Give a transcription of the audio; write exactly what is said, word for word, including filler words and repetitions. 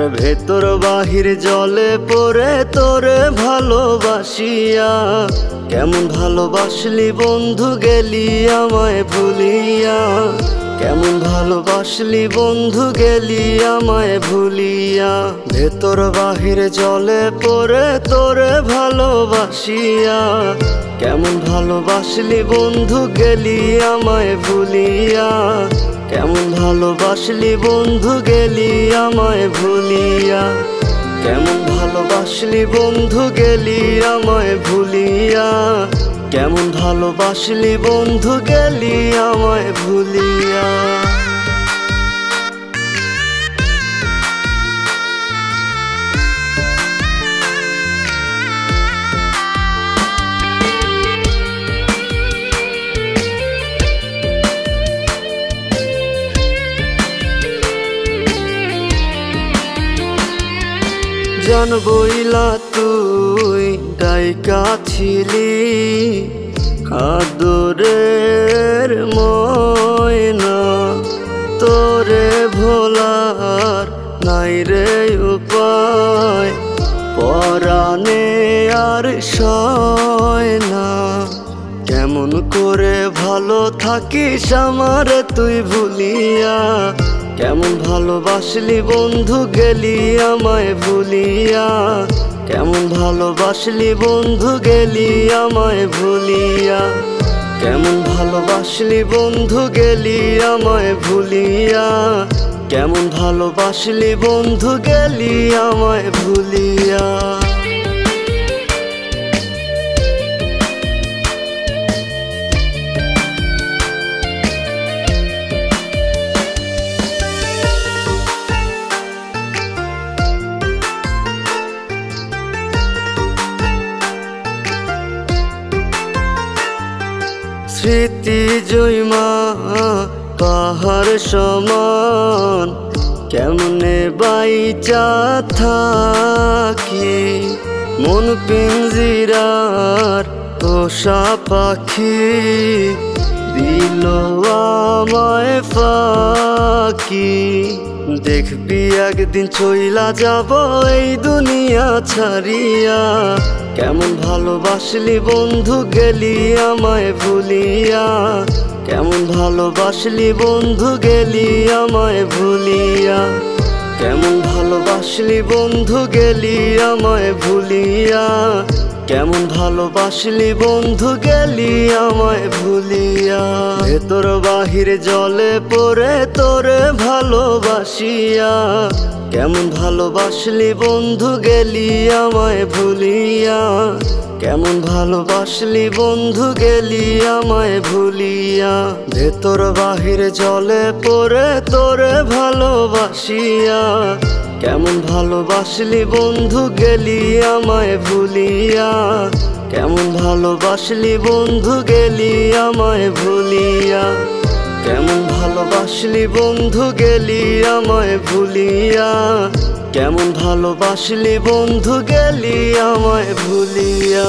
आमार भेतर बाहिर जले पोरे तोरे भालोबासिया केमन भालोबासली बंधु गेली आमाय भुलिया केमन भालोबासली बंधु गेली आमाय भुलिया भेतर बाहिर जले पोरे तोरे भालोबासिया केमन भालोबासली बंधु गेली आमाय भुलिया केमन भालोबासली बंधु गेली आमाय भुलिया केमन भालोबासली बंधु गेली आमाय भुलिया केमन भालोबासली बंधु गेली आमाय भुलिया। जानबोइला तुई डाइका छिली आदरेर मोयना तोरे भोलार नाई रे उपाय पराने आर सयना केमन करे भालो थाकिस आमारे तुई भुलिया केमन भालोबासली बंधु गेली आमाय भुलिया केमन भालोबासली बंधु गेली आमाय भुलिया केमन भालोबासली बंधु गेली आमाय भुलिया केमन भालोबासली बंधु गेली आमाय भुलिया। स्मृति जयमा पहाड़ समान केमने बाइचा थाकी मन पिंजिरार पोषा पाखी दिलो आमाय फाकी देखबी एकदिन चइला जाबो एई दुनिया छाड़िया केमन भालोबासली बंधु गेली आमाय भुलिया केमन भालोबासली बंधु गेली आमाय भुलिया केमन भालोबासली बंधु गेली आमाय भुलिया केमन भालोबासली बंधु गेली आमाय भुलिया भेतर बाहिर जले पोरे तोरे भालोबासिया केमन भालोबासली बंधु गेली आमाय भुलिया केमन भालोबासली बंधु गेली आमाय भुलिया भेतर बाहिर जले पोरे तोरे भालोबासिया केमन भालोबासली बंधु गेली आमाय भुलिया केमन भालोबासली बंधु गेली आमाय भुलिया केमन भालोबासली बंधु गेली आमाय भुलिया केमन भालोबासली बंधु गेली आमाय भुलिया।